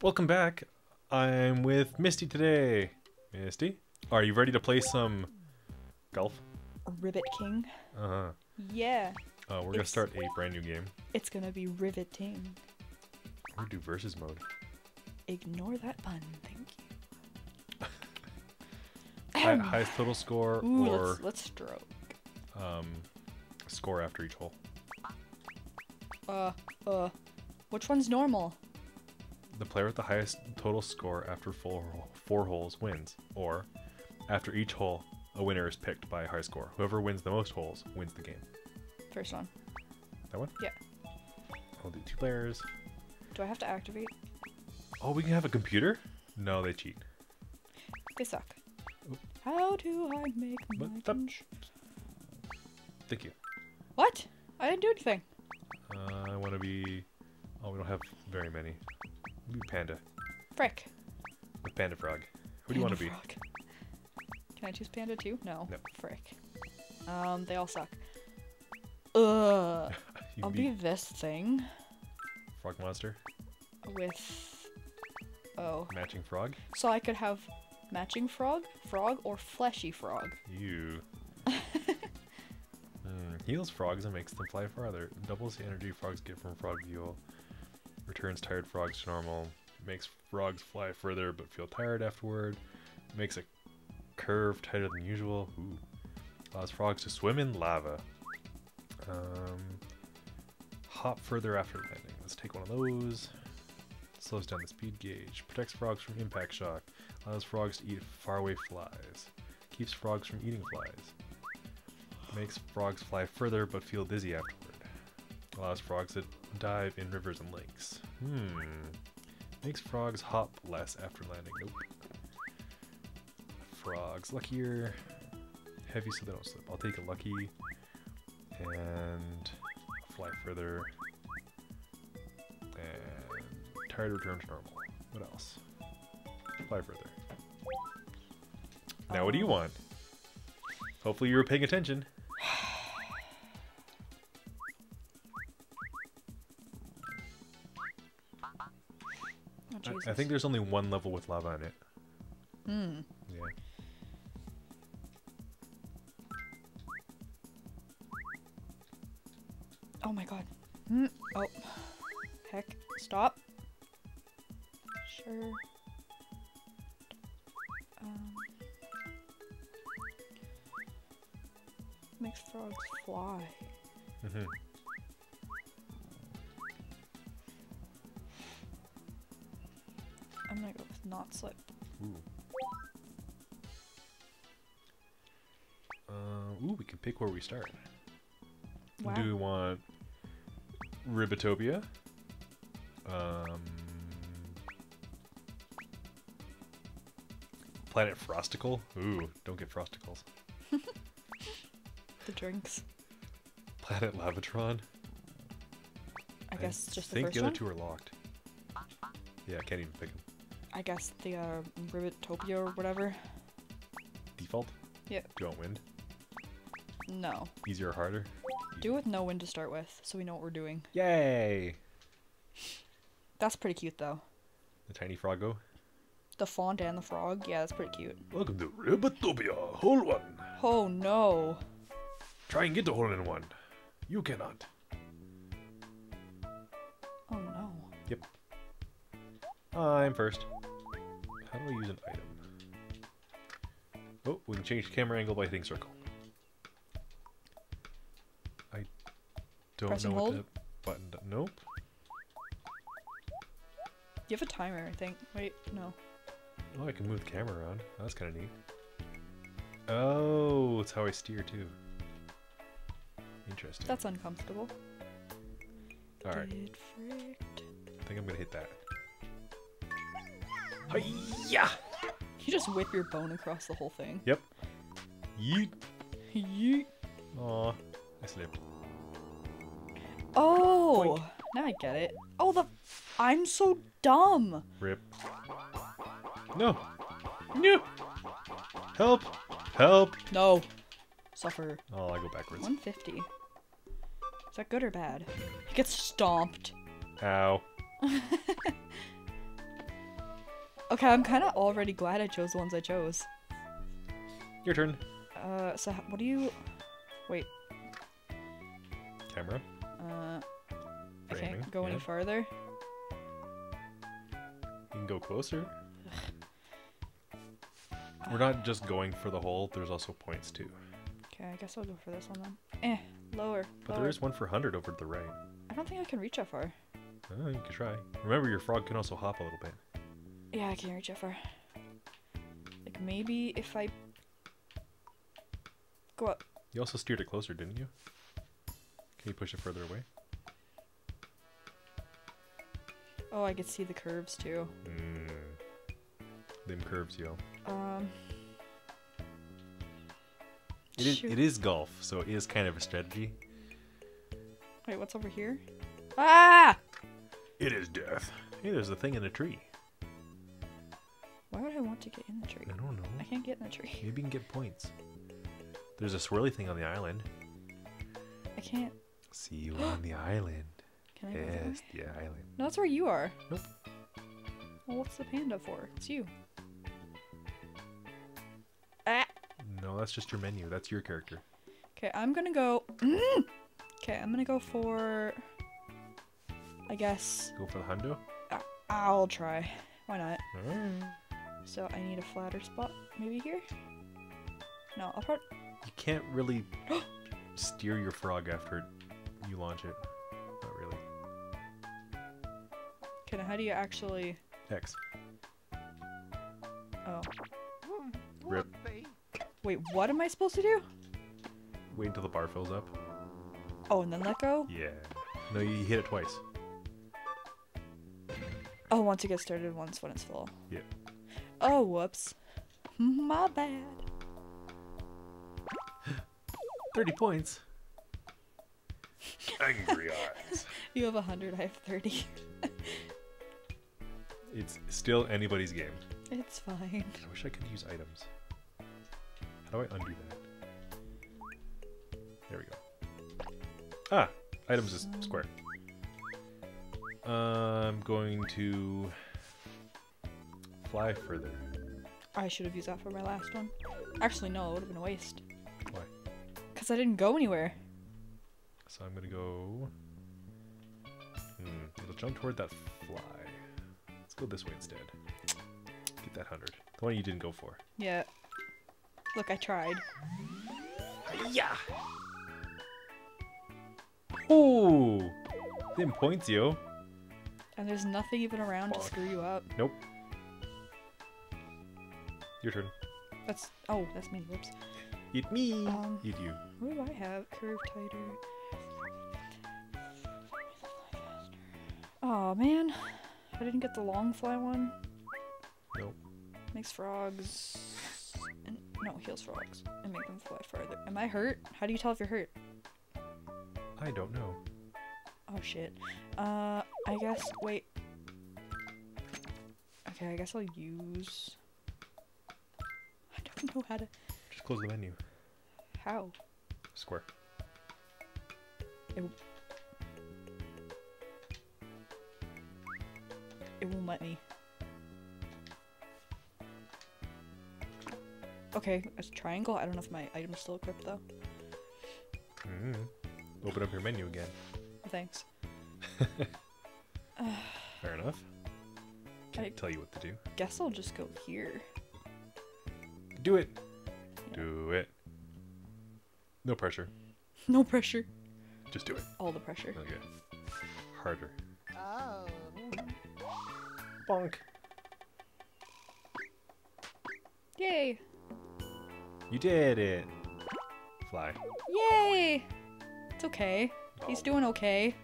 Welcome back. I'm with Misty today. Misty, are you ready to play some golf? Ribbit King. Uh-huh. Yeah. We're gonna start a brand new game. It's gonna be riveting. Or do versus mode. Ignore that pun, thank you. Highest total score. Ooh, or let's stroke. Score after each hole. Which one's normal? The player with the highest total score after four holes wins, or after each hole, a winner is picked by a high score. Whoever wins the most holes wins the game. First one. That one? Yeah. I'll do two players. Do I have to activate? Oh, we can have a computer? No, they cheat. They suck. Oop. How do I make my punch? Thank you. What? I didn't do anything. I want to be... Oh, we don't have very many. We'll be panda. Frick. With panda frog. Who do you want to be? Can I choose panda too? No. Nope. Frick. They all suck. Ugh. I'll be this thing. Frog monster. With... Oh. Matching frog? So I could have matching frog, frog, or fleshy frog. Ew. Heals frogs and makes them fly farther. Doubles the energy frogs get from frog fuel. Returns tired frogs to normal. Makes frogs fly further but feel tired afterward. Makes a curve tighter than usual. Ooh. Allows frogs to swim in lava. Hop further after landing. Let's take one of those. Slows down the speed gauge. Protects frogs from impact shock. Allows frogs to eat faraway flies. Keeps frogs from eating flies. Makes frogs fly further but feel dizzy afterward. Allows frogs to dive in rivers and lakes. Makes frogs hop less after landing. Nope. Frogs luckier. Heavy so they don't slip. I'll take a lucky. And fly further. And tired return to normal. What else? Fly further. Now what do you want? Hopefully you were paying attention. Oh, Jesus. I think there's only one level with lava in it. Hmm. Yeah. Oh my god. Oh. Heck. Stop. Sure. Makes frogs fly. Mm-hmm. I'm gonna go with not slip. Ooh. We can pick where we start. Wow. Do we want Ribbitopia? Planet Frosticle? Ooh, don't get frosticles. The drinks. Planet Lavatron. I guess just the first one? I think the other two are locked. Yeah, I can't even pick them. I guess the Ribbitopia or whatever. Default? Yep. Do you want wind? No. Easier or harder? Do with no wind to start with, so we know what we're doing. Yay! That's pretty cute, though. The tiny froggo? The font and the frog? Yeah, that's pretty cute. Welcome to Ribbitopia, hole one! Oh no! Try and get the hole in one. You cannot. Oh no. Yep. I'm first. How do I use an item? Oh, we can change the camera angle by hitting circle. I don't know what the button does. Nope. You have a timer, I think. Wait, no. Oh, I can move the camera around. That's kind of neat. Oh, it's how I steer too. Interesting. That's uncomfortable. Alright. I think I'm gonna hit that. Hi-ya! You just whip your bone across the whole thing. Yep. Yeet. Yeet. Aw, I slipped. Oh! Boink. Now I get it. Oh, I'm so dumb! Rip. No! No! Help! Help! No! Suffer. Oh, I go backwards. 150. Is that good or bad? He gets stomped. Ow. Okay, I'm kind of already glad I chose the ones I chose. Your turn. So what do you... Wait. Camera. I can't go any farther. You can go closer. We're not just going for the hole, there's also points too. Okay, I guess I'll go for this one then. Lower. But there is one for 100 over to the right. I don't think I can reach that far. Oh, you can try. Remember, your frog can also hop a little bit. Yeah, I can't reach that far. Like, maybe if I... Go up. You also steered it closer, didn't you? Can you push it further away? Oh, I could see the curves too. Mm. Them curves, yo. It is golf, so it is kind of a strategy. Wait, what's over here? Ah! It is death. Hey, there's a thing in a tree. Why would I want to get in the tree? I don't know. I can't get in the tree. Maybe you can get points. There's a swirly thing on the island. I can't. See you on the island. Can I go that way? Yes, the island. No, that's where you are. Nope. Well, what's the panda for? It's you. Ah! No, that's just your menu. That's your character. Okay, I'm gonna go... Okay, I'm gonna go for... I guess... Go for the hundo? I'll try. Why not? Alright. So I need a flatter spot. Maybe here? No, I'll part... You can't really steer your frog after you launch it. Not really. Okay, now how do you actually... X. Oh. Rip. Wait, what am I supposed to do? Wait until the bar fills up. Oh, and then let go? Yeah. No, you hit it twice. Oh, once it gets started, once when it's full. Yeah. Oh, whoops. My bad. 30 points. Angry eyes. You have 100, I have 30. It's still anybody's game. It's fine. I wish I could use items. How do I undo that? There we go. Ah! Items is square. I'm going to fly further. I should have used that for my last one. Actually, no, it would have been a waste. Why? Because I didn't go anywhere. So I'm going to go... It'll jump toward that fly. Let's go this way instead. Get that 100. The one you didn't go for. Yeah. Look, I tried. Yeah. Ooh! Them points, yo. And there's nothing even around to screw you up. Nope. Your turn. That's... Oh, that's me. Whoops. Eat me. Eat you. What do I have? Curve tighter. Oh man. I didn't get the long fly one. Nope. Makes frogs... No, heals frogs and make them fly farther. Am I hurt? How do you tell if you're hurt? I don't know. Oh shit. I guess, wait. Okay, I guess I'll use... I don't know how to... Just close the menu. How? Square. It won't let me. Okay, a triangle. I don't know if my item's still equipped though. Open up your menu again. Thanks. Fair enough. Can't tell you what to do. Guess I'll just go here. Do it. Yeah. Do it. No pressure. No pressure. Just do it. All the pressure. Okay. Harder. Oh. Bonk. Yay. You did it! Fly. Yay! It's okay. Oh. He's doing okay.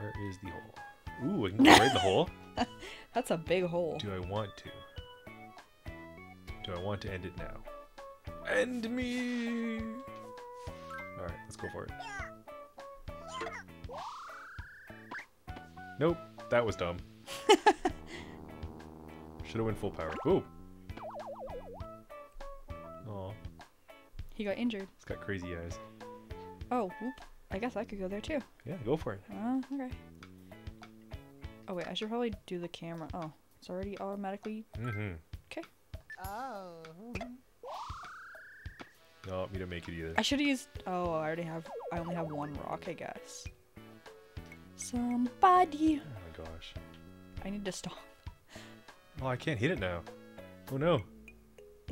Where is the hole? Ooh, I can go right in the hole? That's a big hole. Do I want to? Do I want to end it now? End me! Alright, let's go for it. Nope, that was dumb. Should've went full power. Ooh! He got injured. It's got crazy eyes. Oh, whoop. I guess I could go there too. Yeah, go for it. Okay. Oh wait, I should probably do the camera. Oh. It's already automatically... Mm-hmm. Okay. Oh. No, we didn't make it either. I should've used... Oh, I already have... I only have one rock, I guess. Somebody! Oh my gosh. I need to stop. Oh, I can't hit it now. Oh no.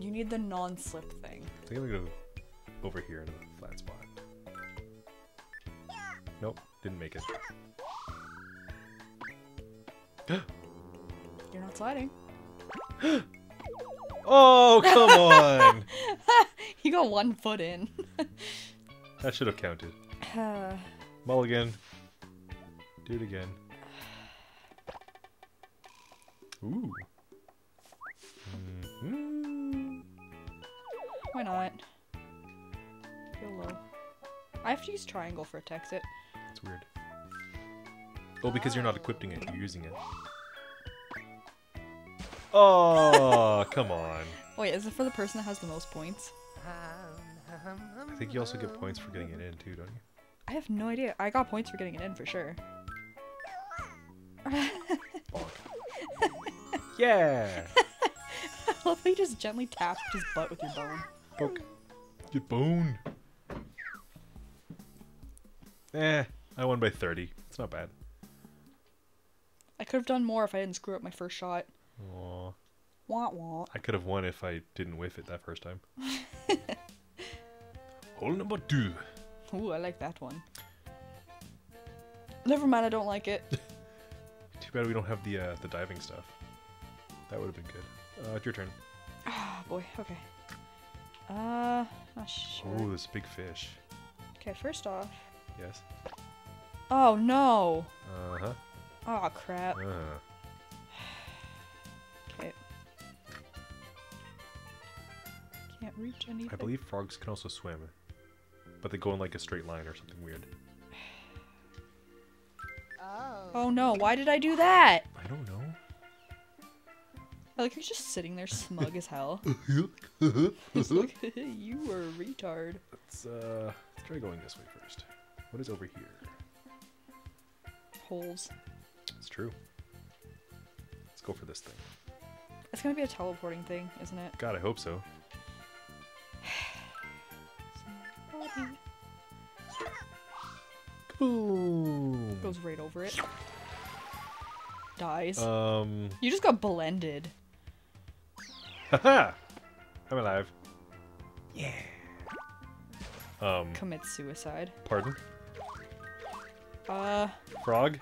You need the non-slip thing. I think I'm gonna go over here in a flat spot. Nope, didn't make it. You're not sliding. Oh, come on! You got 1 foot in. That should have counted. Mulligan. Do it again. Ooh. Mm-hmm. Why not? YOLO. I have to use triangle for a tech exit. That's weird. Oh, because you're not equipping it, you're using it. Oh, come on. Wait, is it for the person that has the most points? I think you also get points for getting it in too, don't you? I have no idea. I got points for getting it in for sure. Yeah! I love how you just gently tapped his butt with your bone. Poke. Your bone! Eh, I won by 30. It's not bad. I could have done more if I didn't screw up my first shot. Aww. Wah wah. I could have won if I didn't whiff it that first time. Hole number 2. Ooh, I like that one. Never mind, I don't like it. Too bad we don't have the diving stuff. That would have been good. It's your turn. Ah, oh, boy. Okay. Oh, sure. Ooh, this big fish. Okay, first off. Yes. Oh no. Uh huh. Oh crap. Okay. Can't reach anything. I believe frogs can also swim, but they go in like a straight line or something weird. Oh. Oh no! Why did I do that? I don't know. I like you're just sitting there smug as hell. Just like, you were a retard. Let's try going this way first. What is over here? Holes. It's true. Let's go for this thing. It's gonna be a teleporting thing, isn't it? God, I hope so. Boom! Goes right over it. Dies. You just got blended. Haha! I'm alive. Yeah. Commit suicide. Pardon? Frog?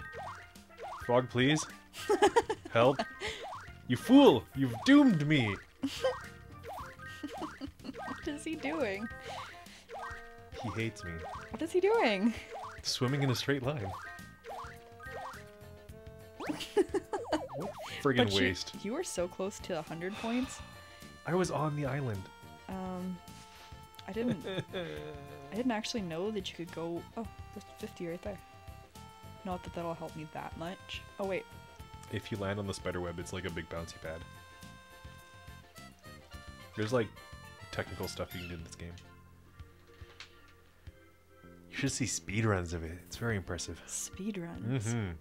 Frog, please? Help? You fool! You've doomed me! What is he doing? He hates me. What is he doing? Swimming in a straight line. What friggin' waste. You were so close to 100 points. I was on the island. I didn't actually know that you could go. Oh, there's 50 right there. Not that that'll help me that much. Oh wait. If you land on the spider web, it's like a big bouncy pad. There's like technical stuff you can do in this game. You should see speedruns of it. It's very impressive. Speedruns. Mm-hmm.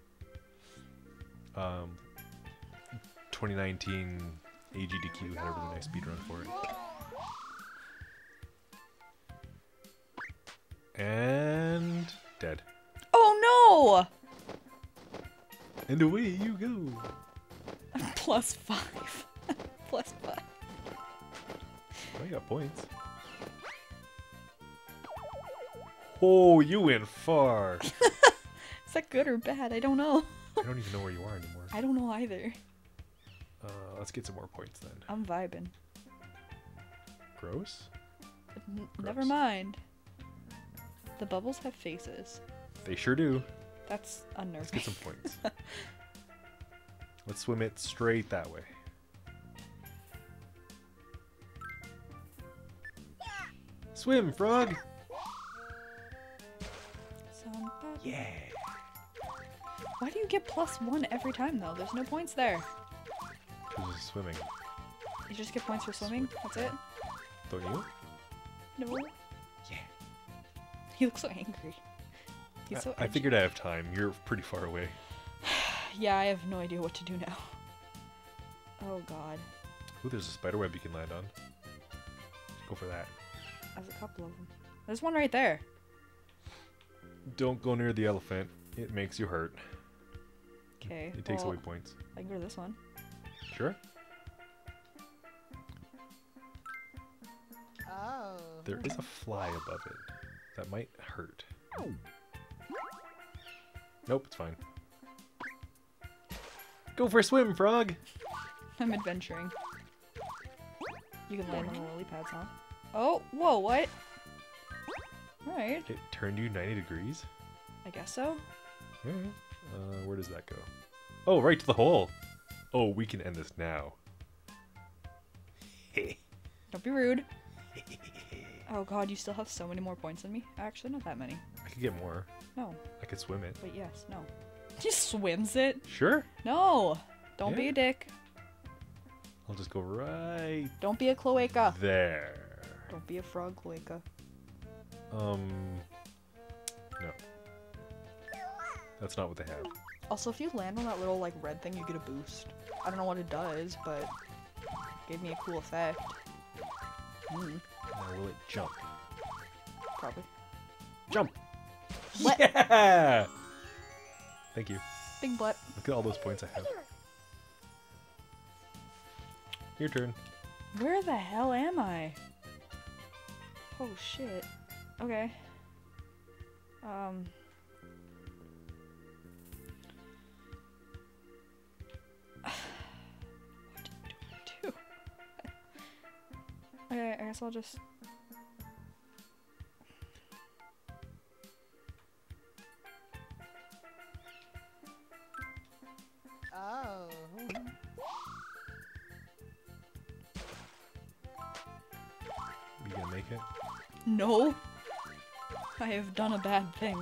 2019 AGDQ had a really nice speedrun for it. And... dead. Oh no! And away you go! +5. +5. Oh, you got points. Oh, you went far! Is that good or bad? I don't know. I don't even know where you are anymore. I don't know either. Let's get some more points then. I'm vibing. Gross? Gross. Never mind. The bubbles have faces. They sure do. That's unnerving. Let's get some points. Let's swim it straight that way. Swim, frog! Somebody. Yeah! Why do you get +1 every time, though? There's no points there. Because it's swimming. You just get points for swimming? That's it? Don't you? No. He looks so angry. He's so angry. I figured I have time. You're pretty far away. Yeah, I have no idea what to do now. Oh god. Ooh, there's a spider web you can land on. Go for that. There's a couple of them. There's one right there. Don't go near the elephant. It makes you hurt. Okay. It takes away points. I can go to this one. Sure. Oh. There is a fly above it. That might hurt. Nope, it's fine. Go for a swim, frog! I'm adventuring. You can land on the lily pads, huh? Oh, whoa, what? Alright. It turned you 90 degrees? I guess so. Alright. Where does that go? Oh, right to the hole! Oh, we can end this now. Don't be rude. Oh god, you still have so many more points than me. Actually, not that many. I could get more. No. I could swim it. But yes, no. She swims it? Sure. No! Don't be a dick. I'll just go right... Don't be a cloaca. There. Don't be a frog cloaca. No. That's not what they have. Also, if you land on that little, like, red thing, you get a boost. I don't know what it does, but it gave me a cool effect. Mm. Now, will it jump? Probably. Jump! What? Yeah! Thank you. Big butt. Look at all those points I have. Your turn. Where the hell am I? Oh, shit. Okay. Okay, I guess I'll just... Oh. You gonna make it? No. I have done a bad thing.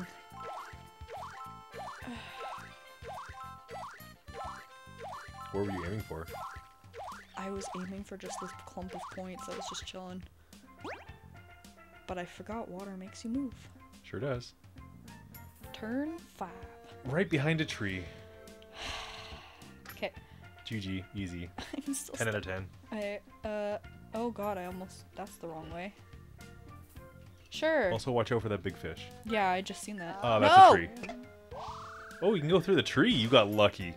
What were you aiming for? I was aiming for just this clump of points that was just chilling. But I forgot water makes you move. Sure does. Turn 5. Right behind a tree. Okay. GG. Easy. I'm still 10 out of 10. Oh god, I almost... That's the wrong way. Sure. Also watch out for that big fish. Yeah, I just seen that. Oh, that's a tree. Oh, you can go through the tree. You got lucky.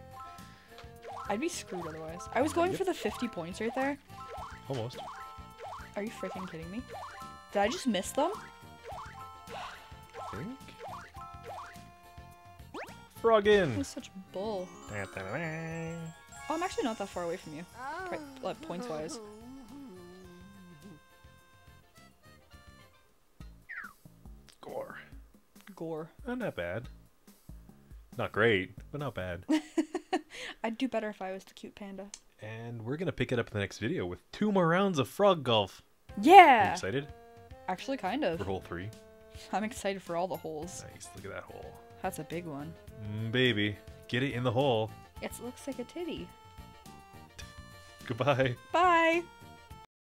I'd be screwed otherwise. I was going for the 50 points right there. Almost. Are you freaking kidding me? Did I just miss them? I think. Frog in! That was such bull. Oh, I'm actually not that far away from you. Like, points-wise. Gore. Gore. Not bad. Not great, but not bad. I'd do better if I was the cute panda. And we're going to pick it up in the next video with 2 more rounds of frog golf. Yeah! Are you excited? Actually, kind of. For hole 3? I'm excited for all the holes. Nice, look at that hole. That's a big one. Baby, get it in the hole. It looks like a titty. Goodbye. Bye!